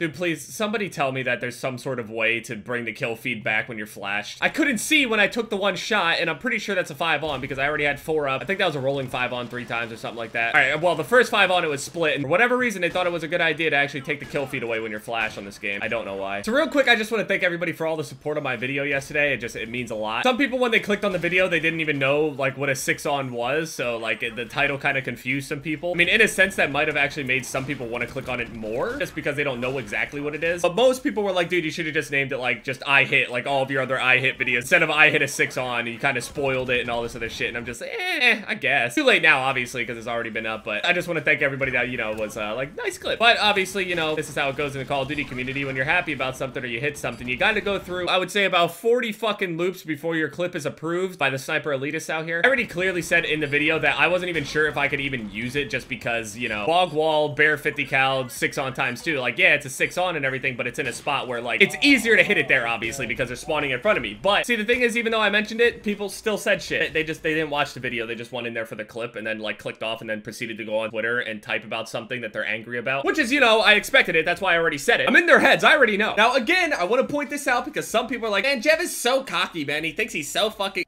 Dude, please, somebody tell me that there's some sort of way to bring the kill feed back when you're flashed. I couldn't see when I took the one shot, and I'm pretty sure that's a 5-on because I already had 4 up. I think that was a rolling 5-on 3 times or something like that. All right, well, the first 5-on, it was split, and for whatever reason, they thought it was a good idea to actually take the kill feed away when you're flashed on this game. I don't know why. So real quick, I just want to thank everybody for all the support on my video yesterday. It means a lot. Some people, when they clicked on the video, they didn't even know, like, what a 6-on was, so, like, the title kind of confused some people. I mean, in a sense, that might have actually made some people want to click on it more, just because they don't know exactly what it is. But most people were like, dude, you should have just named it, like, just I hit, like all of your other I hit videos. Instead of I hit a 6-on, you kind of spoiled it and all this other shit, and I'm just like, I guess. Too late now, obviously, because it's already been up, but I just want to thank everybody that, you know, was, like, nice clip. But obviously, you know, this is how it goes in the Call of Duty community. When you're happy about something or you hit something, you gotta go through, I would say, about 40 fucking loops before your clip is approved by the sniper elitists out here. I already clearly said in the video that I wasn't even sure if I could even use it just because, you know, bog wall, bare 50 cal, 6-on times 2. Like, yeah, it's a 6-on and everything, but it's in a spot where, like, it's easier to hit it there, obviously, because they're spawning in front of me. But see, the thing is, even though I mentioned it, people still said shit. They didn't watch the video. They just went in there for the clip and then, like, clicked off and then proceeded to go on Twitter and type about something that they're angry about, which is, you know, I expected it. That's why I already said it. I'm in their heads. I already know. Now, again, I want to point this out because some people are like, man, Jev is so cocky, man. He thinks he's so fucking...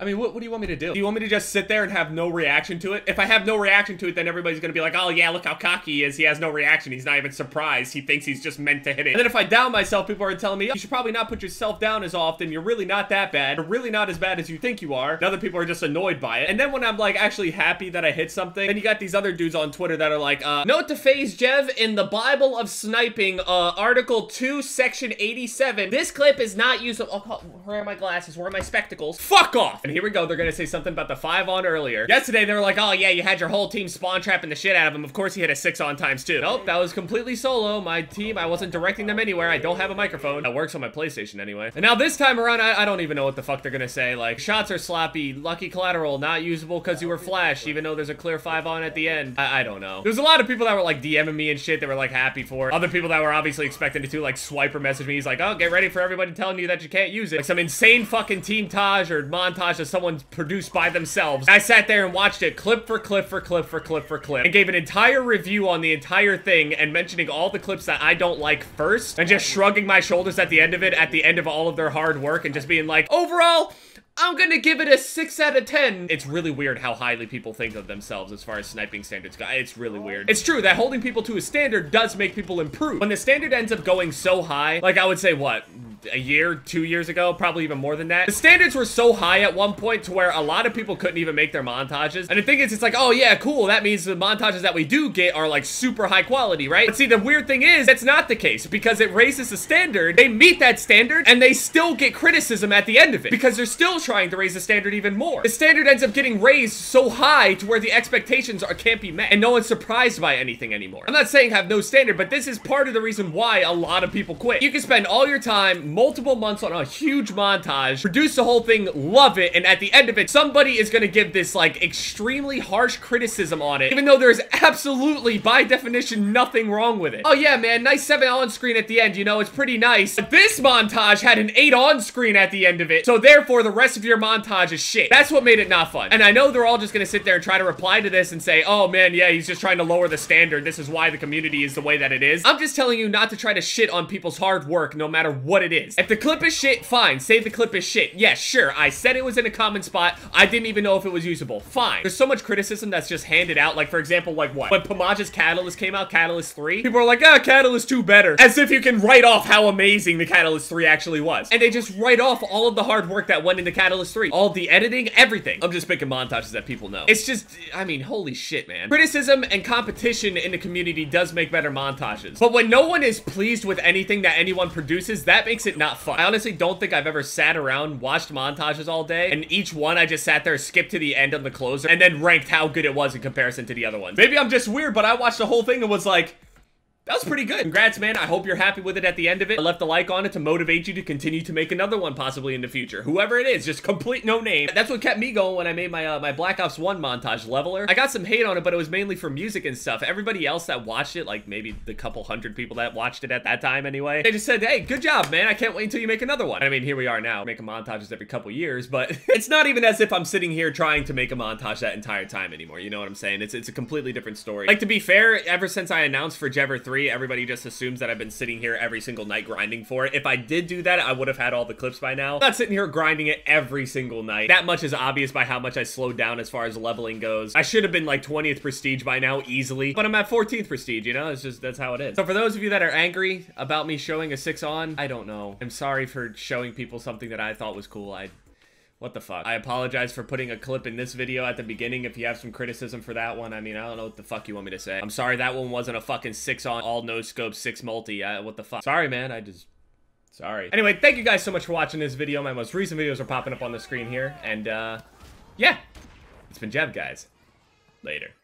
I mean, what do you want me to do? Do you want me to just sit there and have no reaction to it? If I have no reaction to it, then everybody's gonna be like, oh yeah, look how cocky he is. He has no reaction. He's not even surprised. He thinks he's just meant to hit it. And then if I down myself, people are telling me, oh, you should probably not put yourself down as often. You're really not that bad. You're really not as bad as you think you are. And other people are just annoyed by it. And then when I'm, like, actually happy that I hit something, then you got these other dudes on Twitter that are like, note to Faze Jev in the Bible of Sniping, Article 2, Section 87. This clip is not usable. Where are my glasses? Where are my spectacles? Fuck off! And here we go. They're going to say something about the 5-on earlier. Yesterday, they were like, oh, yeah, you had your whole team spawn trapping the shit out of him. Of course, he hit a 6-on times 2. Nope, that was completely solo. My team, I wasn't directing them anywhere. I don't have a microphone. That works on my PlayStation anyway. And now this time around, I don't even know what the fuck they're going to say. Like, shots are sloppy, lucky collateral, not usable because you were flashed, even though there's a clear 5-on at the end. I don't know. There's a lot of people that were, like, DMing me and shit. They were, like, happy for it. Other people that were obviously expecting it to, like, swipe or message me. He's like, oh, get ready for everybody telling you that you can't use it. Like some insane fucking team-tage or montage that someone produced by themselves. I sat there and watched it clip for clip for clip for clip for clip and gave an entire review on the entire thing and mentioning all the clips that I don't like first and just shrugging my shoulders at the end of it, at the end of all of their hard work and just being like, overall, I'm gonna give it a 6 out of 10. It's really weird how highly people think of themselves as far as sniping standards go. It's really weird. It's true that holding people to a standard does make people improve. When the standard ends up going so high, like I would say, what, a year, 2 years ago, probably even more than that. The standards were so high at one point to where a lot of people couldn't even make their montages. And the thing is, it's like, oh yeah, cool. That means the montages that we do get are like super high quality, right? But see, the weird thing is, that's not the case because it raises the standard. They meet that standard and they still get criticism at the end of it because they're still trying to raise the standard even more. The standard ends up getting raised so high to where the expectations can't be met and no one's surprised by anything anymore. I'm not saying have no standard, but this is part of the reason why a lot of people quit. You can spend all your time, multiple months on a huge montage, produce the whole thing, love it, and at the end of it, somebody is gonna give this, like, extremely harsh criticism on it, even though there's absolutely, by definition, nothing wrong with it. Oh yeah, man, nice 7-on screen at the end, you know, it's pretty nice. But this montage had an 8-on screen at the end of it, so therefore the rest of your montage is shit. That's what made it not fun. And I know they're all just gonna sit there and try to reply to this and say, oh man, yeah, he's just trying to lower the standard. This is why the community is the way that it is. I'm just telling you not to try to shit on people's hard work no matter what it is. If the clip is shit, fine. Say the clip is shit. Yes, sure. I said it was in a common spot. I didn't even know if it was usable. Fine. There's so much criticism that's just handed out. Like, for example, like what? When Pamaj's Catalyst came out, Catalyst 3, people are like, ah, Catalyst 2 better. As if you can write off how amazing the Catalyst 3 actually was. And they just write off all of the hard work that went into Catalyst 3. All the editing, everything. I'm just picking montages that people know. It's just, I mean, holy shit, man. Criticism and competition in the community does make better montages. But when no one is pleased with anything that anyone produces, that makes it not fun. I honestly don't think I've ever sat around, watched montages all day, and each one I just sat there, skipped to the end on the closer, and then ranked how good it was in comparison to the other ones. Maybe I'm just weird, but I watched the whole thing and was like, That was pretty good. Congrats, man. I hope you're happy with it at the end of it. I left a like on it to motivate you to continue to make another one possibly in the future. Whoever it is, just complete no name. That's what kept me going when I made my my Black Ops 1 montage, Leveler. I got some hate on it, but it was mainly for music and stuff. Everybody else that watched it, like maybe the couple hundred people that watched it at that time anyway, they just said, hey, good job, man. I can't wait until you make another one. I mean, here we are now, making montages every couple years, but it's not even as if I'm sitting here trying to make a montage that entire time anymore. You know what I'm saying? It's a completely different story. Like, to be fair, ever since I announced for Jever 3, everybody just assumes that I've been sitting here every single night grinding for it. If I did do that, I would have had all the clips by now. I'm not sitting here grinding it every single night. That much is obvious by how much I slowed down as far as leveling goes. I should have been like 20th prestige by now easily, but I'm at 14th prestige, you know? It's just, that's how it is. So for those of you that are angry about me showing a 6 on, I don't know. I'm sorry for showing people something that I thought was cool. What the fuck? I apologize for putting a clip in this video at the beginning. If you have some criticism for that one, I mean, I don't know what the fuck you want me to say. I'm sorry that one wasn't a fucking 6 on all no scope 6 multi. What the fuck? Sorry, man. Sorry. Anyway, thank you guys so much for watching this video. My most recent videos are popping up on the screen here. And yeah, it's been Jev, guys. Later.